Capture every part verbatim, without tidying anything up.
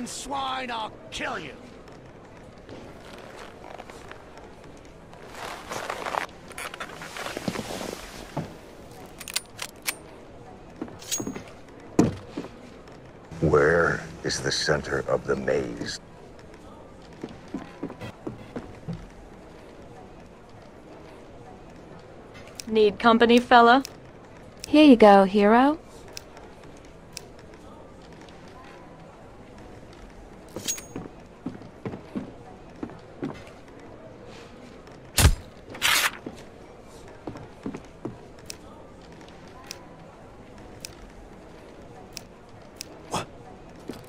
fucking swine, I'll kill you! Where is the center of the maze? Need company, fella? Here you go, hero.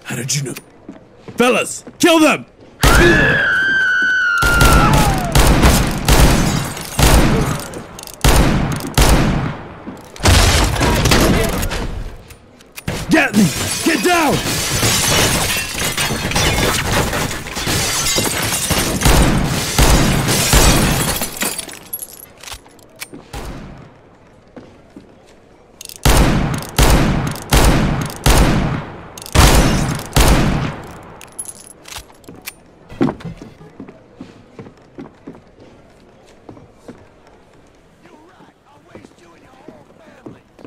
How did you know? Fellas, kill them! Get me! Get down!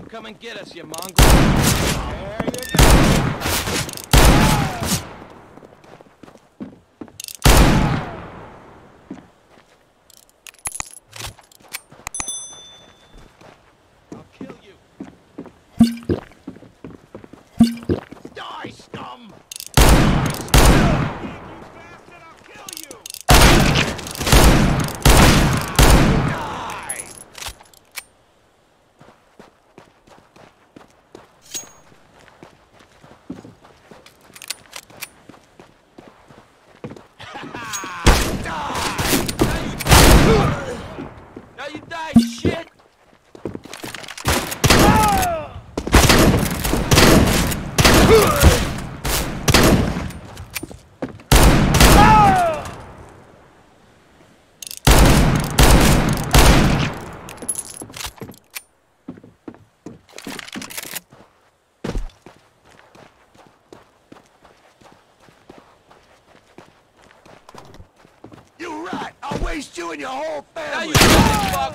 Come and get us, you mongrel. There you go. I'll kill you. Die, scum! Die, scum! You bastard, I'll kill you! You and your whole family. Now you fuck.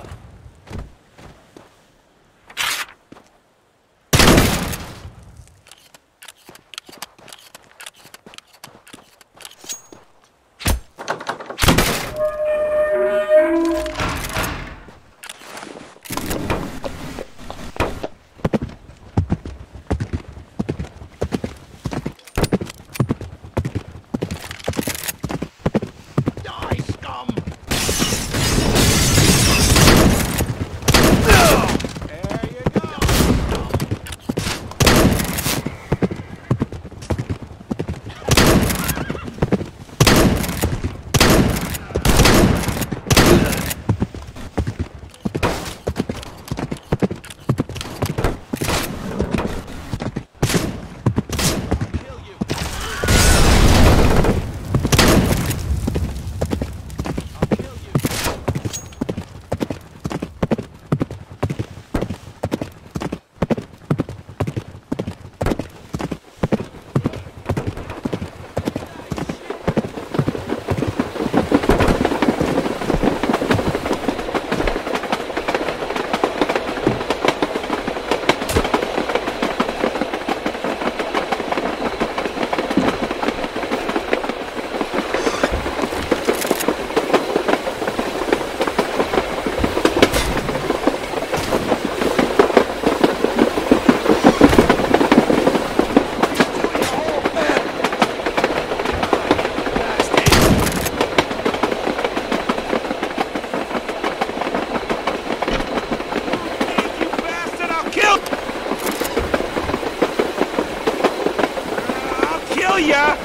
Yeah.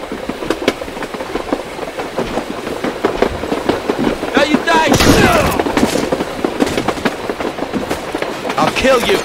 Now you die. I'll kill you.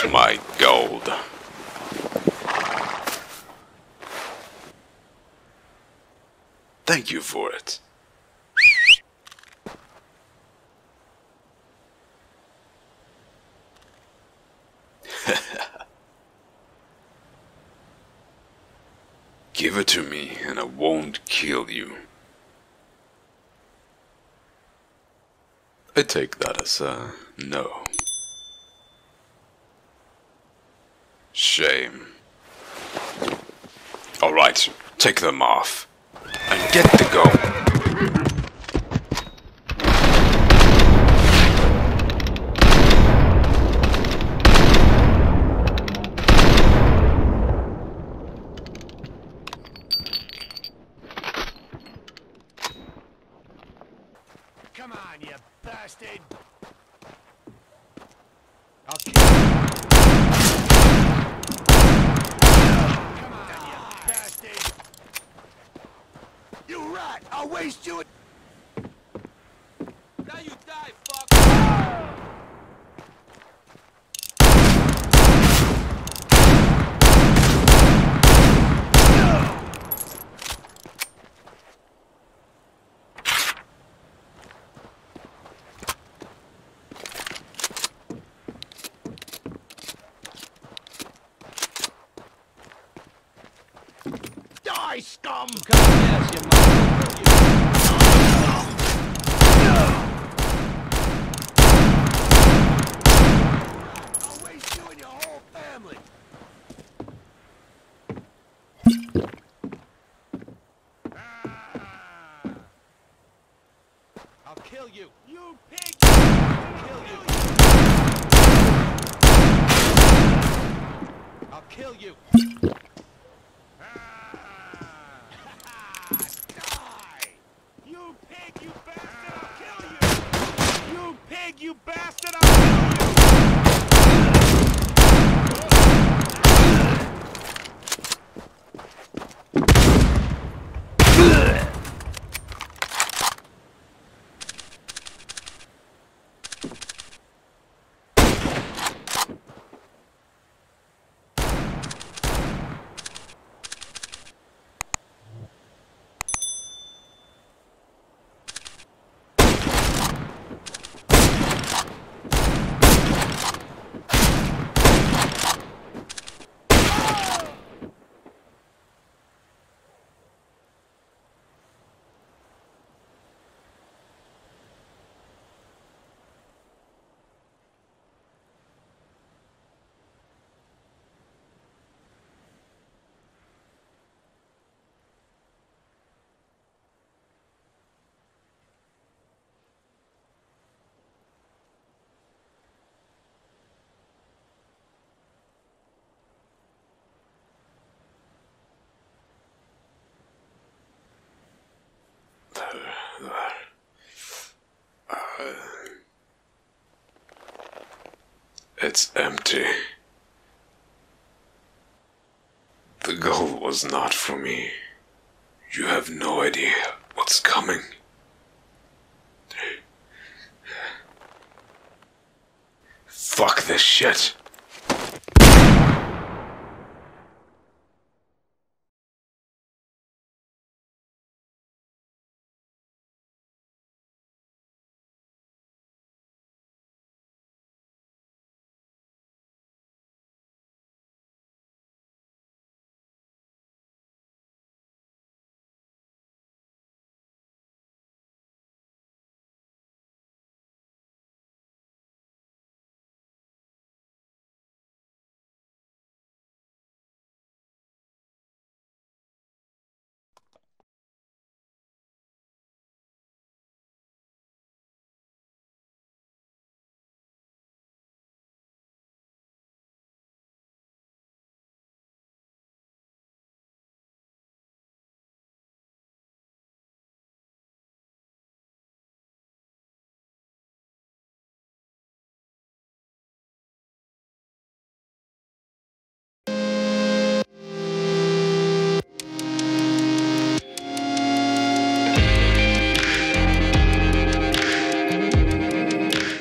That's my gold. Thank you for it. Give it to me and I won't kill you. I take that as a no. Shame. All right, take them off and get the gold. Come on, you bastard! I'll kill you. Come on, you bastard! You rat! I'll waste you. Now you die, fuck! Die, scum! Come yes, you motherfucker! Die, scum! I'll waste you and your whole family! Ah. I'll kill you! You pig! I'll kill you! I'll kill you! You bastard, I'll kill you! It's empty. The gold was not for me. You have no idea what's coming. Fuck this shit.